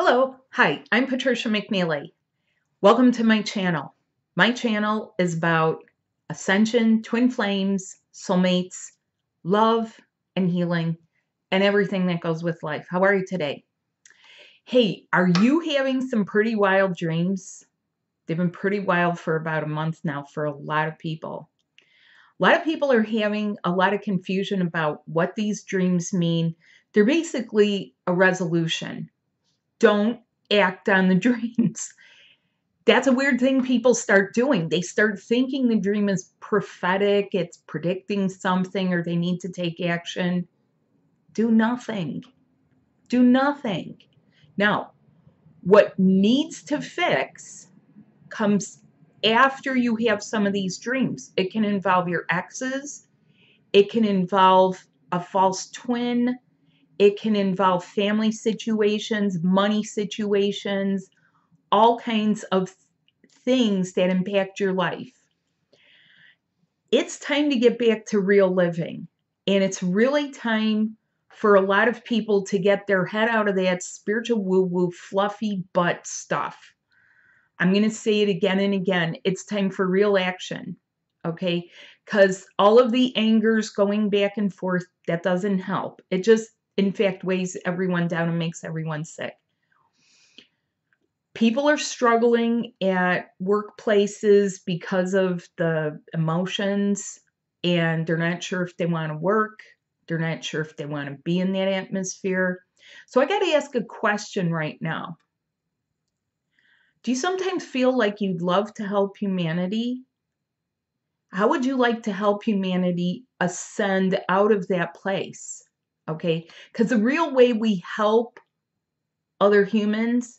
Hello, hi, I'm Patricia McNeely. Welcome to my channel. My channel is about ascension, twin flames, soulmates, love and healing, and everything that goes with life. How are you today? Hey, are you having some pretty wild dreams? They've been pretty wild for about a month now for a lot of people. A lot of people are having a lot of confusion about what these dreams mean. They're basically a resolution. Don't act on the dreams. That's a weird thing people start doing. They start thinking the dream is prophetic, it's predicting something, or they need to take action. Do nothing. Do nothing. Now, what needs to fix comes after you have some of these dreams. It can involve your exes. It can involve a false twin. It can involve family situations, money situations, all kinds of things that impact your life. It's time to get back to real living. And it's really time for a lot of people to get their head out of that spiritual woo-woo, fluffy butt stuff. I'm going to say it again and again. It's time for real action, okay? Because all of the angers going back and forth, that doesn't help. It just, in fact, weighs everyone down and makes everyone sick. People are struggling at workplaces because of the emotions, and they're not sure if they want to work. They're not sure if they want to be in that atmosphere. So I got to ask a question right now. Do you sometimes feel like you'd love to help humanity? How would you like to help humanity ascend out of that place? Okay, because the real way we help other humans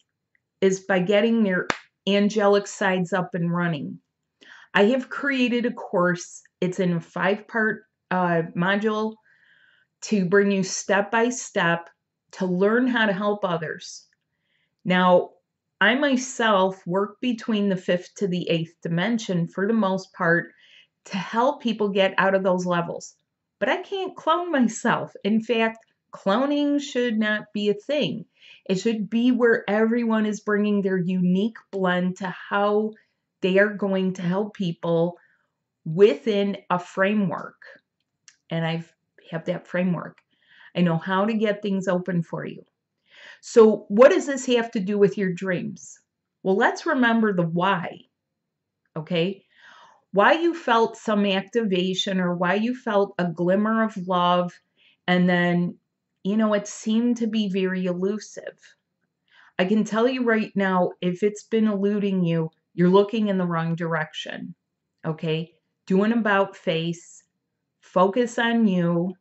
is by getting their angelic sides up and running. I have created a course. It's in a 5-part module to bring you step by step to learn how to help others. Now, I myself work between the 5th to the 8th dimension for the most part to help people get out of those levels. But I can't clone myself. In fact, cloning should not be a thing. It should be where everyone is bringing their unique blend to how they are going to help people within a framework. And I have that framework. I know how to get things open for you. So what does this have to do with your dreams? Well, let's remember the why, okay? Why you felt some activation or why you felt a glimmer of love, and then, you know, it seemed to be very elusive. I can tell you right now, if it's been eluding you, you're looking in the wrong direction, okay? Do an about face, focus on you,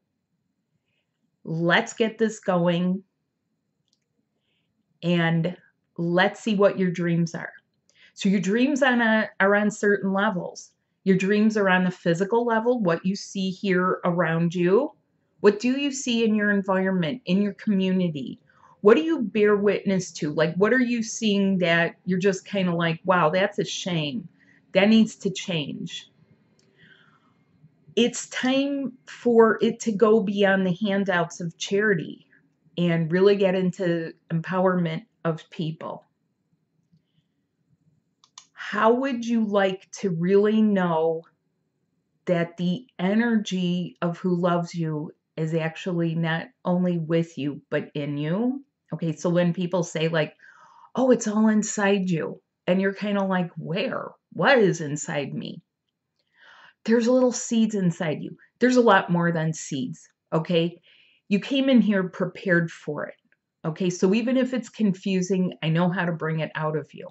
let's get this going, and let's see what your dreams are. So your dreams are on certain levels. Your dreams are on the physical level, what you see here around you. What do you see in your environment, in your community? What do you bear witness to? Like, what are you seeing that you're just kind of like, wow, that's a shame. That needs to change. It's time for it to go beyond the handouts of charity and really get into empowerment of people. How would you like to really know that the energy of who loves you is actually not only with you, but in you? Okay, so when people say like, oh, it's all inside you, and you're kind of like, where? What is inside me? There's little seeds inside you. There's a lot more than seeds, okay? You came in here prepared for it, okay? So even if it's confusing, I know how to bring it out of you.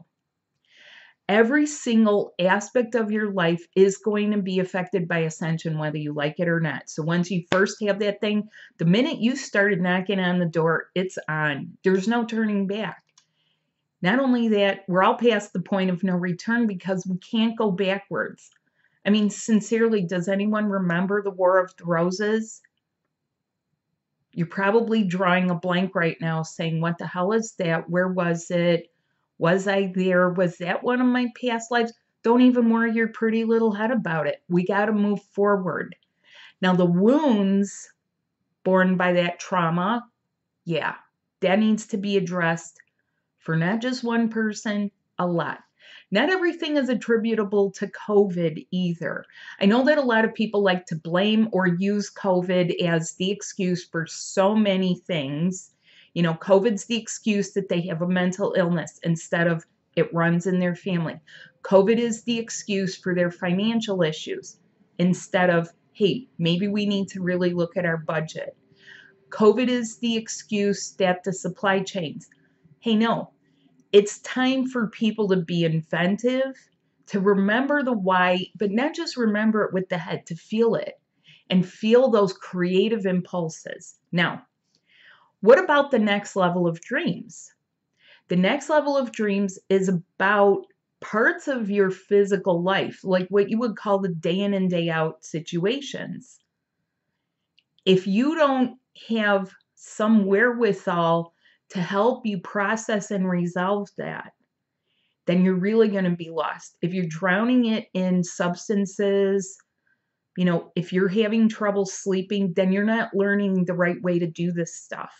Every single aspect of your life is going to be affected by ascension, whether you like it or not. So once you first have that thing, the minute you started knocking on the door, it's on. There's no turning back. Not only that, we're all past the point of no return because we can't go backwards. I mean, sincerely, does anyone remember the War of the Roses? You're probably drawing a blank right now saying, what the hell is that? Where was it? Was I there? Was that one of my past lives? Don't even worry your pretty little head about it. We got to move forward. Now, the wounds borne by that trauma, yeah, that needs to be addressed for not just one person, a lot. Not everything is attributable to COVID either. I know that a lot of people like to blame or use COVID as the excuse for so many things. You know, COVID's the excuse that they have a mental illness instead of it runs in their family. COVID is the excuse for their financial issues instead of, hey, maybe we need to really look at our budget. COVID is the excuse that the supply chains, hey, no. It's time for people to be inventive, to remember the why, but not just remember it with the head, to feel it and feel those creative impulses. Now, what about the next level of dreams? The next level of dreams is about parts of your physical life, like what you would call the day in and day out situations. If you don't have some wherewithal to help you process and resolve that, then you're really going to be lost. If you're drowning it in substances, you know, if you're having trouble sleeping, then you're not learning the right way to do this stuff.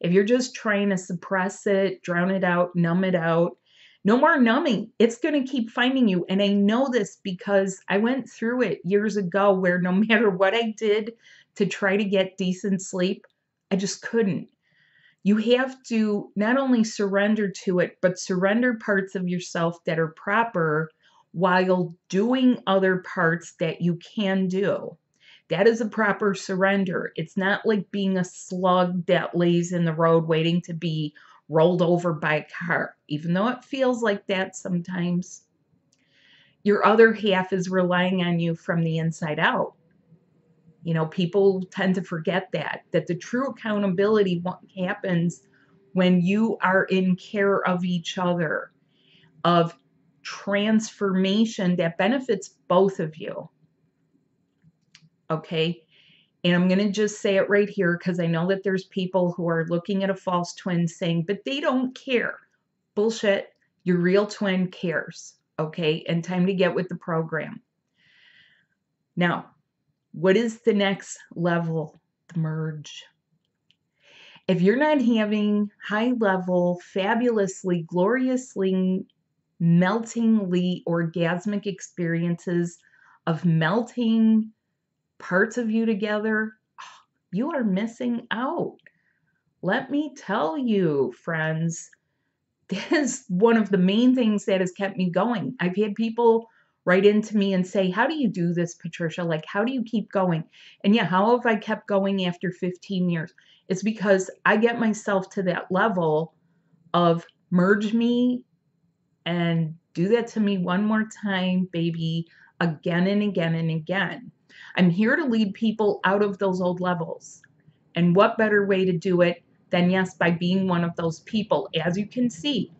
If you're just trying to suppress it, drown it out, numb it out, no more numbing. It's going to keep finding you. And I know this because I went through it years ago where no matter what I did to try to get decent sleep, I just couldn't. You have to not only surrender to it, but surrender parts of yourself that are proper while doing other parts that you can do. That is a proper surrender. It's not like being a slug that lays in the road waiting to be rolled over by a car. Even though it feels like that sometimes, your other half is relying on you from the inside out. You know, people tend to forget that the true accountability happens when you are in care of each other, of transformation that benefits both of you. Okay. And I'm going to just say it right here because I know that there's people who are looking at a false twin saying, but they don't care. Bullshit. Your real twin cares. Okay. And time to get with the program. Now, what is the next level? The merge. If you're not having high level, fabulously, gloriously, meltingly orgasmic experiences of melting parts of you together, you are missing out. Let me tell you, friends, that is one of the main things that has kept me going. I've had people right into me and say, how do you do this, Patricia? Like, how do you keep going? And yeah, how have I kept going after 15 years? It's because I get myself to that level of merge me and do that to me one more time, baby, again and again and again. I'm here to lead people out of those old levels. And what better way to do it than, yes, by being one of those people. As you can see,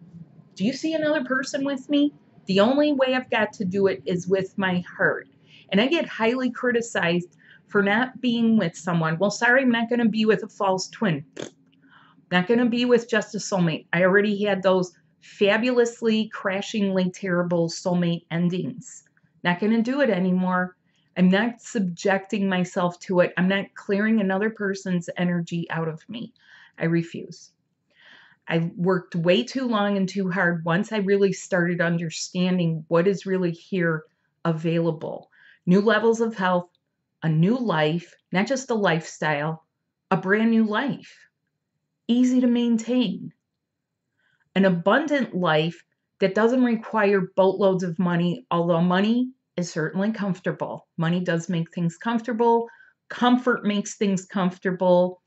do you see another person with me? The only way I've got to do it is with my heart. And I get highly criticized for not being with someone. Well, sorry, I'm not going to be with a false twin. Not going to be with just a soulmate. I already had those fabulously, crashingly terrible soulmate endings. Not going to do it anymore. I'm not subjecting myself to it. I'm not clearing another person's energy out of me. I refuse. I worked way too long and too hard once I really started understanding what is really here available. New levels of health, a new life, not just a lifestyle, a brand new life, easy to maintain. An abundant life that doesn't require boatloads of money, although money is certainly comfortable. Money does make things comfortable. Comfort makes things comfortable.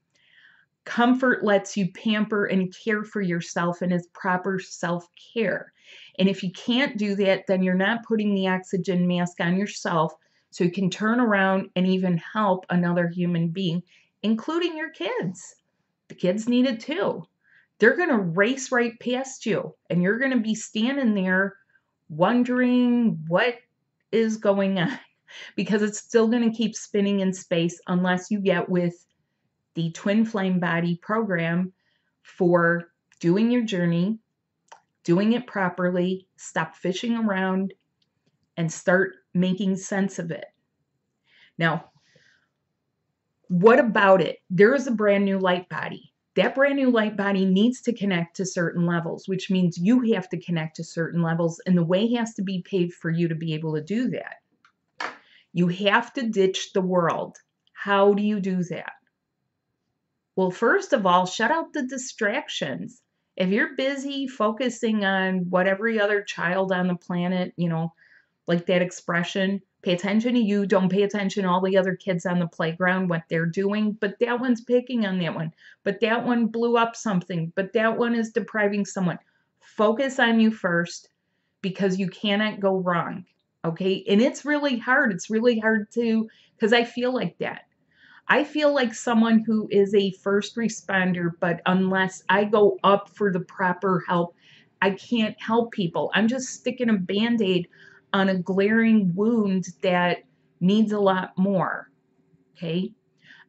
Comfort lets you pamper and care for yourself and is proper self-care. And if you can't do that, then you're not putting the oxygen mask on yourself so you can turn around and even help another human being, including your kids. The kids need it too. They're going to race right past you and you're going to be standing there wondering what is going on because it's still going to keep spinning in space unless you get with the Twin Flame Body program for doing your journey, doing it properly, stop fishing around, and start making sense of it. Now, what about it? There is a brand new light body. that brand new light body needs to connect to certain levels, which means you have to connect to certain levels, and the way has to be paved for you to be able to do that. You have to ditch the world. How do you do that? Well, first of all, shut out the distractions. If you're busy focusing on what every other child on the planet, you know, like that expression, pay attention to you, don't pay attention to all the other kids on the playground, what they're doing, but that one's picking on that one, but that one blew up something, but that one is depriving someone. Focus on you first, because you cannot go wrong, okay? And it's really hard. It's really hard to, because I feel like that. I feel like someone who is a first responder, but unless I go up for the proper help, I can't help people. I'm just sticking a Band-Aid on a glaring wound that needs a lot more, okay?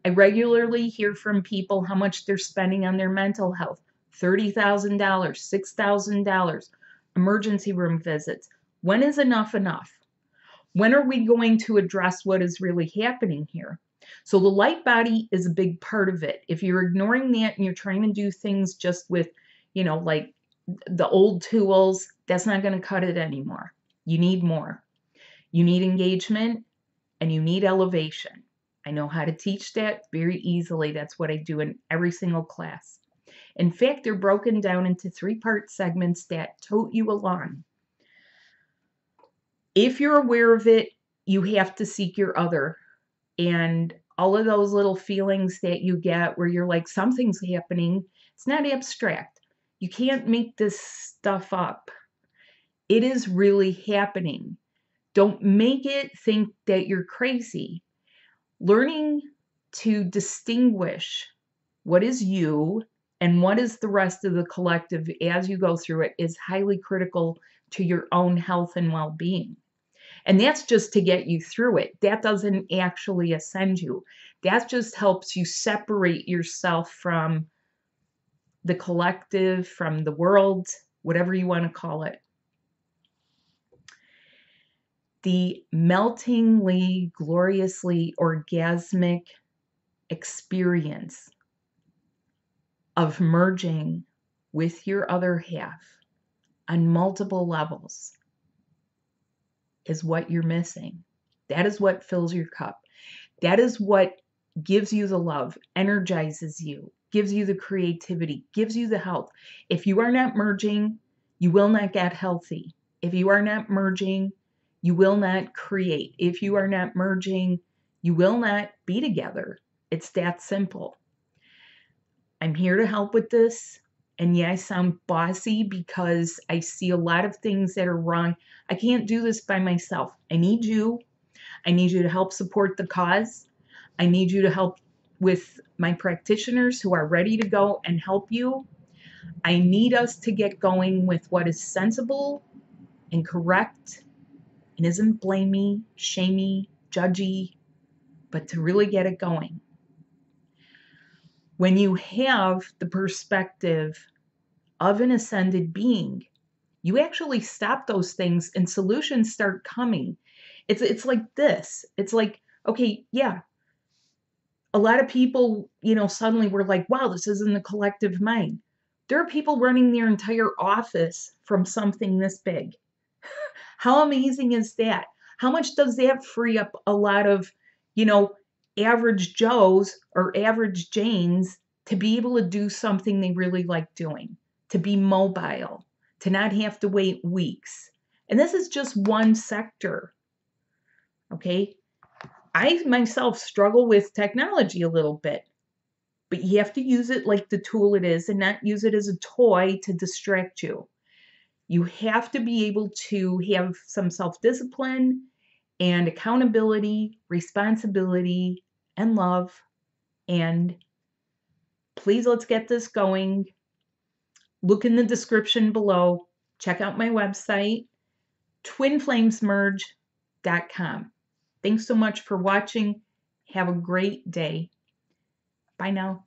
I regularly hear from people how much they're spending on their mental health, $30,000, $6,000, emergency room visits. When is enough enough? When are we going to address what is really happening here? So the light body is a big part of it. If you're ignoring that and you're trying to do things just with, you know, like the old tools, that's not going to cut it anymore. You need more. You need engagement and you need elevation. I know how to teach that very easily. That's what I do in every single class. In fact, they're broken down into three-part segments that tote you along. If you're aware of it, you have to seek your other. And all of those little feelings that you get where you're like, something's happening, it's not abstract. You can't make this stuff up. It is really happening. Don't make it think that you're crazy. Learning to distinguish what is you and what is the rest of the collective as you go through it is highly critical to your own health and well-being. And that's just to get you through it. That doesn't actually ascend you. That just helps you separate yourself from the collective, from the world, whatever you want to call it. The meltingly, gloriously orgasmic experience of merging with your other half on multiple levels is what you're missing. That is what fills your cup. That is what gives you the love, energizes you, gives you the creativity, gives you the health. If you are not merging, you will not get healthy. If you are not merging, you will not create. If you are not merging, you will not be together. It's that simple. I'm here to help with this. And yeah, I sound bossy because I see a lot of things that are wrong. I can't do this by myself. I need you. I need you to help support the cause. I need you to help with my practitioners who are ready to go and help you. I need us to get going with what is sensible and correct. And isn't blamey, shamey, judgy, but to really get it going. When you have the perspective of an ascended being, you actually stop those things and solutions start coming. It's like this. It's like, okay, yeah. A lot of people, you know, suddenly were like, wow, this isn't the collective mind. There are people running their entire office from something this big. How amazing is that? How much does that free up a lot of, you know, average Joes or average Janes to be able to do something they really like doing, to be mobile, to not have to wait weeks? And this is just one sector, okay? I myself struggle with technology a little bit, but you have to use it like the tool it is and not use it as a toy to distract you. You have to be able to have some self-discipline and accountability, responsibility, and love. And please, let's get this going. Look in the description below. Check out my website, twinflamesmerge.com. Thanks so much for watching. Have a great day. Bye now.